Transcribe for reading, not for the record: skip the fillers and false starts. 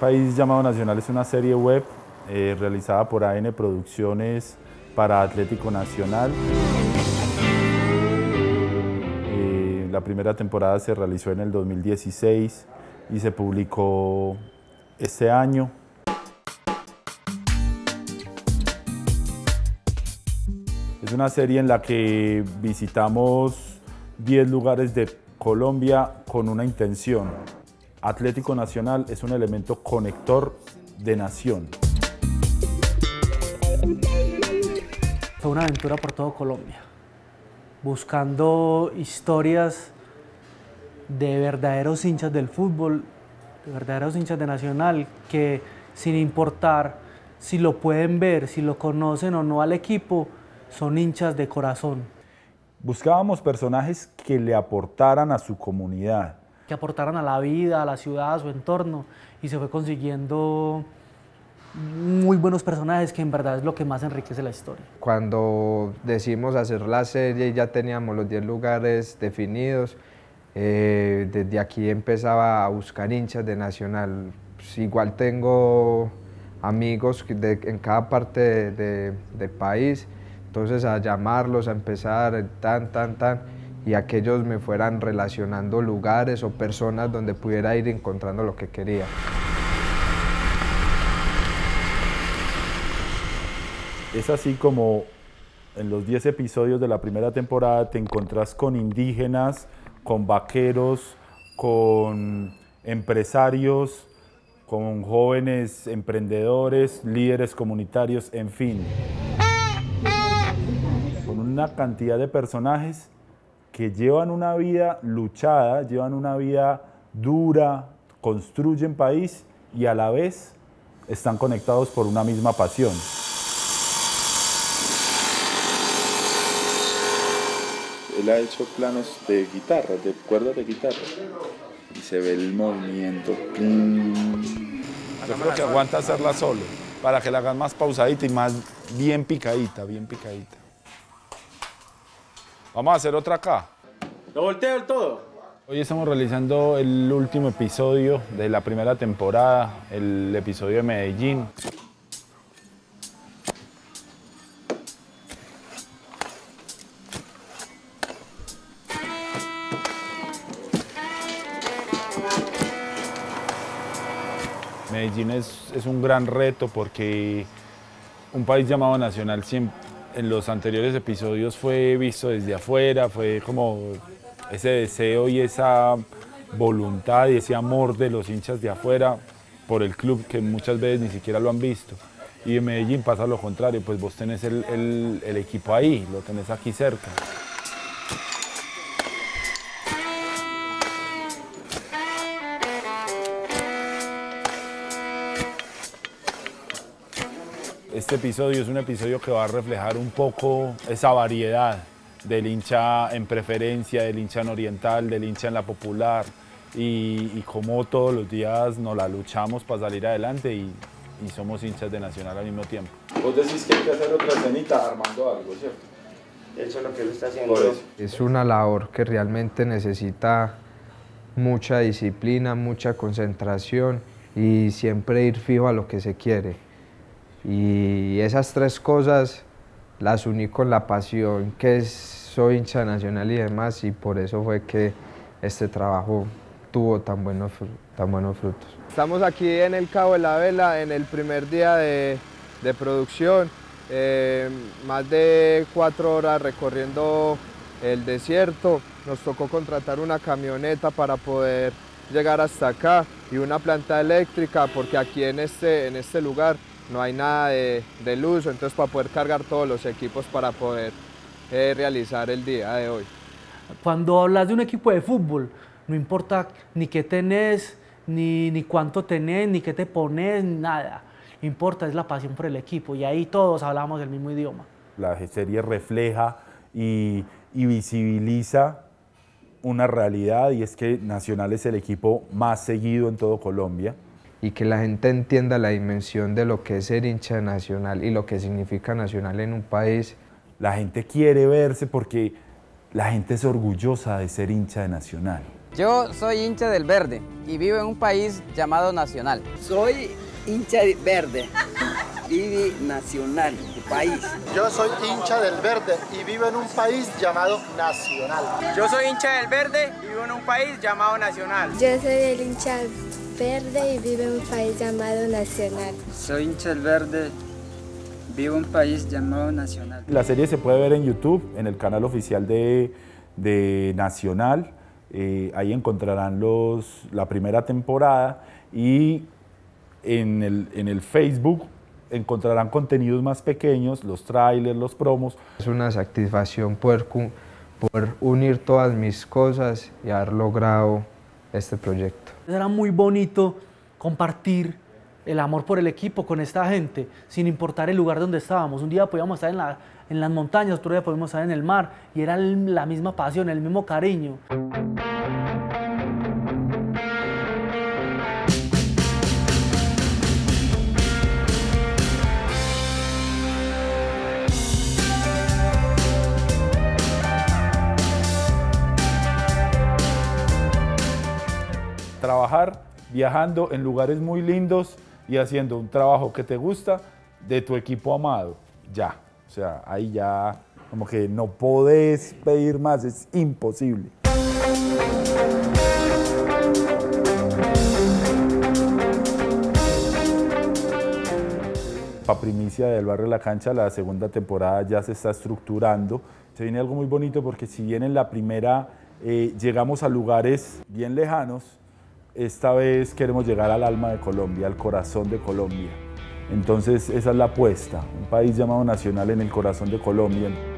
País Llamado Nacional es una serie web realizada por AN Producciones para Atlético Nacional. La primera temporada se realizó en el 2016 y se publicó este año. Es una serie en la que visitamos 10 lugares de Colombia con una intención. Atlético Nacional es un elemento conector de nación. Fue una aventura por todo Colombia, buscando historias de verdaderos hinchas del fútbol, de verdaderos hinchas de Nacional, que sin importar si lo pueden ver, si lo conocen o no al equipo, son hinchas de corazón. Buscábamos personajes que le aportaran a su comunidad, que aportaran a la vida, a la ciudad, a su entorno, y se fue consiguiendo muy buenos personajes, que en verdad es lo que más enriquece la historia. Cuando decidimos hacer la serie ya teníamos los 10 lugares definidos. Desde aquí empezaba a buscar hinchas de Nacional. Pues igual tengo amigos en cada parte del país, entonces a llamarlos, a empezar y a que ellos me fueran relacionando lugares o personas donde pudiera ir encontrando lo que quería. Es así como en los 10 episodios de la primera temporada te encontrás con indígenas, con vaqueros, con empresarios, con jóvenes emprendedores, líderes comunitarios, en fin. Con una cantidad de personajes que llevan una vida luchada, llevan una vida dura, construyen país y a la vez están conectados por una misma pasión. Él ha hecho planos de guitarra, de cuerdas de guitarra, y se ve el movimiento. Yo creo que aguanta hacerla solo, para que la hagan más pausadita y más bien picadita, bien picadita. Vamos a hacer otra acá. ¿Lo volteo del todo? Hoy estamos realizando el último episodio de la primera temporada, el episodio de Medellín. Medellín es un gran reto porque un país llamado Nacional siempre, en los anteriores episodios, fue visto desde afuera, fue como ese deseo y esa voluntad y ese amor de los hinchas de afuera por el club, que muchas veces ni siquiera lo han visto. Y en Medellín pasa lo contrario, pues vos tenés el equipo ahí, lo tenés aquí cerca. Este episodio es un episodio que va a reflejar un poco esa variedad del hincha en preferencia, del hincha en oriental, del hincha en la popular, y cómo todos los días nos la luchamos para salir adelante y somos hinchas de Nacional al mismo tiempo. Vos decís que hay que hacer otra cenita armando algo, ¿cierto? Eso es lo que él está haciendo. Por eso. Es una labor que realmente necesita mucha disciplina, mucha concentración y siempre ir fijo a lo que se quiere. Y esas tres cosas las uní con la pasión, que soy hincha Nacional y demás, y por eso fue que este trabajo tuvo tan buenos frutos. Estamos aquí en el Cabo de la Vela, en el primer día de producción, más de 4 horas recorriendo el desierto. Nos tocó contratar una camioneta para poder llegar hasta acá y una planta eléctrica, porque aquí en este lugar no hay nada de luz, entonces para poder cargar todos los equipos para poder realizar el día de hoy. Cuando hablas de un equipo de fútbol, no importa ni qué tenés, ni cuánto tenés, ni qué te pones, nada. Lo que importa es la pasión por el equipo, y ahí todos hablamos el mismo idioma. La serie refleja y visibiliza una realidad, y es que Nacional es el equipo más seguido en todo Colombia. Y que la gente entienda la dimensión de lo que es ser hincha Nacional y lo que significa Nacional en un país. La gente quiere verse porque la gente es orgullosa de ser hincha de Nacional. Yo soy hincha del verde y vivo en un país llamado Nacional. Soy hincha del verde, vive Nacional, tu país. Yo soy hincha del verde y vivo en un país llamado Nacional. Yo soy hincha del verde y vivo en un país llamado Nacional. Yo soy el hincha del verde y vivo en un país llamado Nacional. Soy hincha del verde, vivo en un país llamado Nacional. La serie se puede ver en YouTube, en el canal oficial de Nacional. Ahí encontrarán la primera temporada y en el Facebook encontrarán contenidos más pequeños, los trailers, los promos. Es una satisfacción poder unir todas mis cosas y haber logrado este proyecto. Era muy bonito compartir el amor por el equipo con esta gente, sin importar el lugar donde estábamos. Un día podíamos estar en las montañas, otro día podíamos estar en el mar, y era la misma pasión, el mismo cariño. Trabajar viajando en lugares muy lindos y haciendo un trabajo que te gusta de tu equipo amado, ya. O sea, ahí ya como que no podés pedir más, es imposible. La primicia del Barrio a la Cancha, la segunda temporada ya se está estructurando. Se viene algo muy bonito porque si bien en la primera llegamos a lugares bien lejanos, esta vez queremos llegar al alma de Colombia, al corazón de Colombia. Entonces esa es la apuesta, un país llamado Nacional en el corazón de Colombia.